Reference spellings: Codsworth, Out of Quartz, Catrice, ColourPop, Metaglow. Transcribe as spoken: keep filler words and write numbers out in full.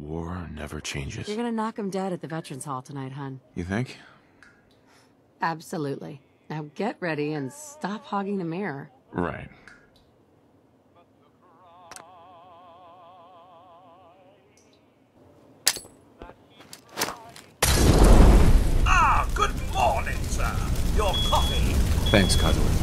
War never changes. You're gonna knock him dead at the Veterans Hall tonight, hun. You think? Absolutely. Now get ready and stop hogging the mirror. Right. Ah, good morning, sir. Your coffee. Thanks, Codsworth.